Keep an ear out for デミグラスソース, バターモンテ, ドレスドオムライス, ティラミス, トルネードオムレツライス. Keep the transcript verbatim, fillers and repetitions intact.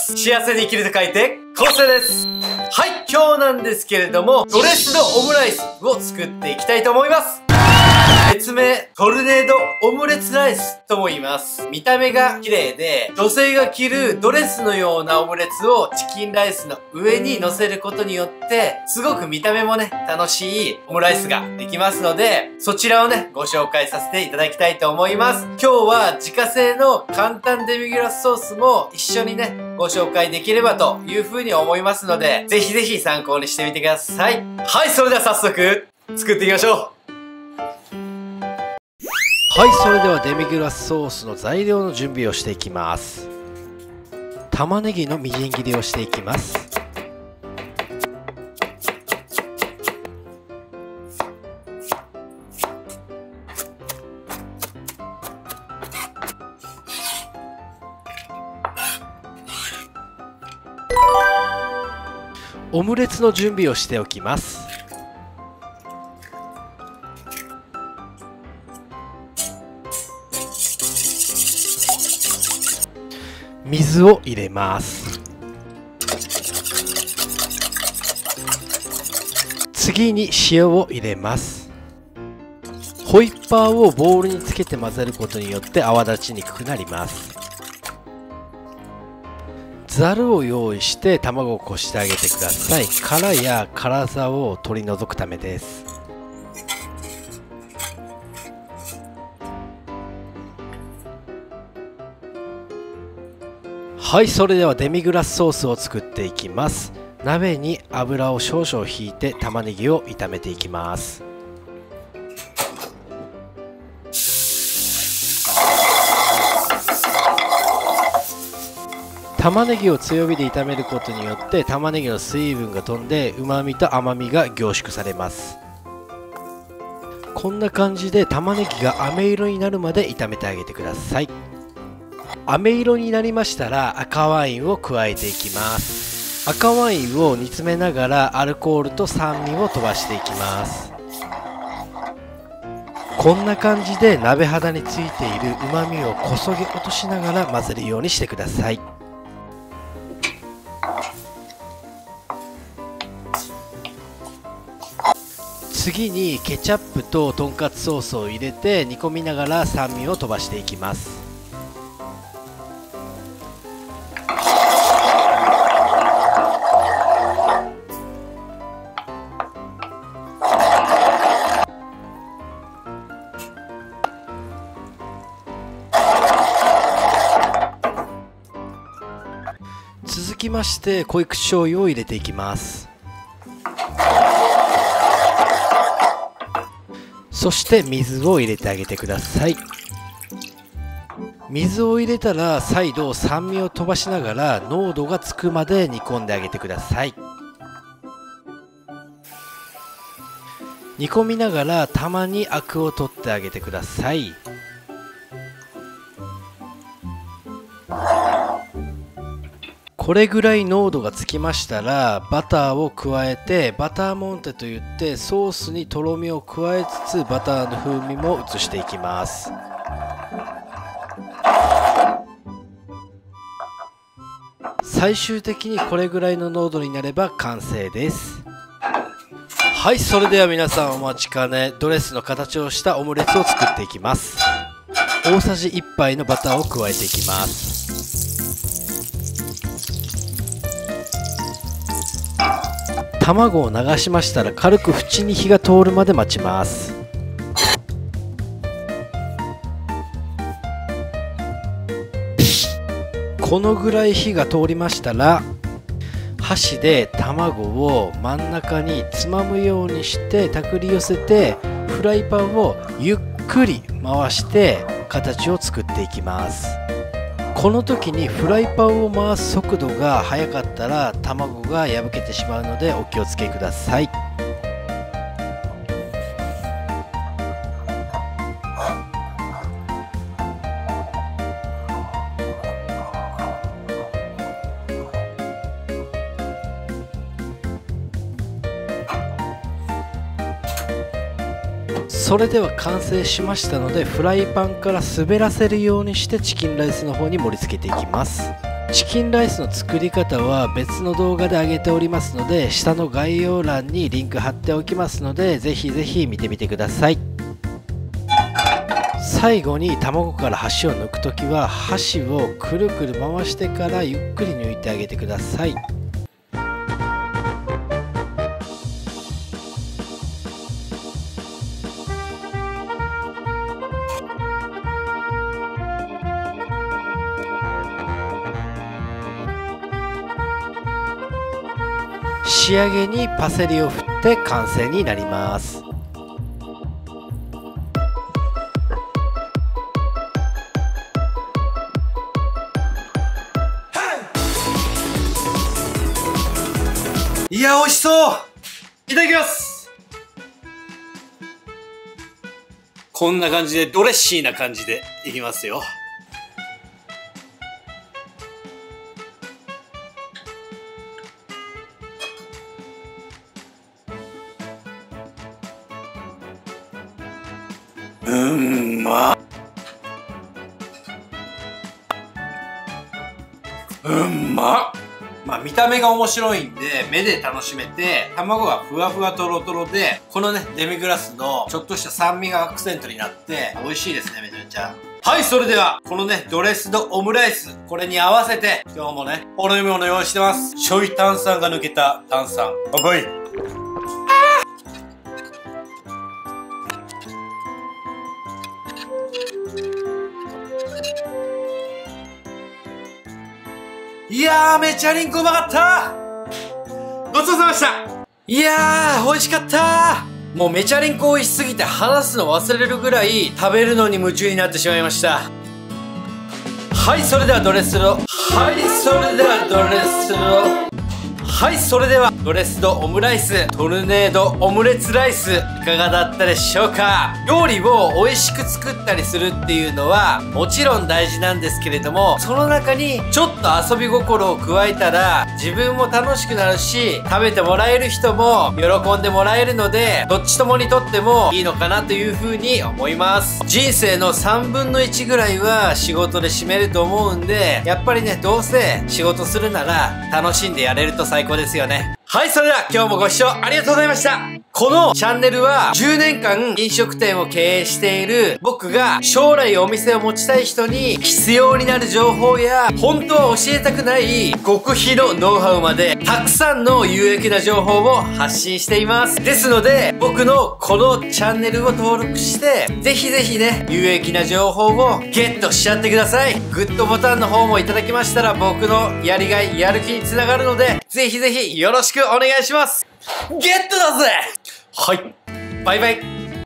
ます。幸せに生きると書いて、幸せです。はい、今日なんですけれども、ドレスドオムライスを作っていきたいと思います。別名、トルネードオムレツライスとも言います。見た目が綺麗で、女性が着るドレスのようなオムレツをチキンライスの上に乗せることによって、すごく見た目もね、楽しいオムライスができますので、そちらをね、ご紹介させていただきたいと思います。今日は自家製の簡単デミグラスソースも一緒にね、ご紹介できればというふうに思いますので、ぜひぜひ参考にしてみてください。はい、それでは早速、作っていきましょう。はい、それではデミグラスソースの材料の準備をしていきます。玉ねぎのみじん切りをしていきます。オムレツの準備をしておきます。水を入れます。次に塩を入れます。ホイッパーをボウルにつけて混ぜることによって泡立ちにくくなります。ザルを用意して卵をこしてあげてください。殻や殻ざを取り除くためです。はい、それではデミグラスソースを作っていきます。鍋に油を少々引いて玉ねぎを炒めていきます。玉ねぎを強火で炒めることによって玉ねぎの水分が飛んで旨味と甘みが凝縮されます。こんな感じで玉ねぎが飴色になるまで炒めてあげてください。飴色になりましたら赤ワインを加えていきます。赤ワインを煮詰めながらアルコールと酸味を飛ばしていきます。こんな感じで鍋肌についているうまみをこそげ落としながら混ぜるようにしてください。次にケチャップととんかつソースを入れて煮込みながら酸味を飛ばしていきます。続きまして濃口醤油を入れていきます。そして水を入れてあげてください。水を入れたら再度酸味を飛ばしながら濃度がつくまで煮込んであげてください。煮込みながらたまにアクを取ってあげてください。これぐらい濃度がつきましたらバターを加えてバターモンテといってソースにとろみを加えつつバターの風味も移していきます。最終的にこれぐらいの濃度になれば完成です。はい、それでは皆さんお待ちかね、ドレスの形をしたオムレツを作っていきます。大さじいっぱいのバターを加えていきます。卵を流しましたら軽く縁に火が通るまで待ちます。このぐらい火が通りましたら箸で卵を真ん中につまむようにしてたくり寄せてフライパンをゆっくり回して形を作っていきます。この時にフライパンを回す速度が速かったら卵が破けてしまうのでお気をつけください。それでは完成しましたのでフライパンから滑らせるようにしてチキンライスの方に盛り付けていきます。チキンライスの作り方は別の動画で上げておりますので、下の概要欄にリンク貼っておきますので、ぜひぜひ見てみてください。最後に卵から箸を抜くときは箸をくるくる回してからゆっくり抜いてあげてください。仕上げにパセリを振って完成になります。いや、美味しそう。いただきます。こんな感じでドレッシーな感じでいきますよ。うんまっ、うんまっ。まあ見た目が面白いんで目で楽しめて、卵がふわふわとろとろで、このねデミグラスのちょっとした酸味がアクセントになって美味しいですね、めちゃめちゃ。はい、それではこのねドレスドオムライス、これに合わせて今日もねお飲み物用意してます。ちょい炭酸が抜けた炭酸、乾杯。いやー、めちゃりんこうまかった。ごちそうさまでした。いやー、美味しかった。もうめちゃりんこ美味しすぎて話すの忘れるぐらい食べるのに夢中になってしまいました。はい、それではドレスドはいそれではドレスドはいそれではドレスドオムライス、トルネードオムレツライス、いかがだったでしょうか。料理を美味しく作ったりするっていうのはもちろん大事なんですけれども、その中にちょっと遊び心を加えたら自分も楽しくなるし、食べてもらえる人も喜んでもらえるので、どっちともにとってもいいのかなというふうに思います。人生のさんぶんのいちぐらいは仕事で占めると思うんで、やっぱりねどうせ仕事するなら楽しんでやれると最高ですよね。はい、それでは今日もご視聴ありがとうございました。このチャンネルはじゅうねんかん飲食店を経営している僕が将来お店を持ちたい人に必要になる情報や、本当は教えたくない極秘のノウハウまでたくさんの有益な情報を発信しています。ですので僕のこのチャンネルを登録してぜひぜひね、有益な情報をゲットしちゃってください。グッドボタンの方もいただきましたら僕のやりがい、やる気につながるので、ぜひぜひよろしくお願いします。ゲットだぜ。はい、バイバイ。